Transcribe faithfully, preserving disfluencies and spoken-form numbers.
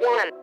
one.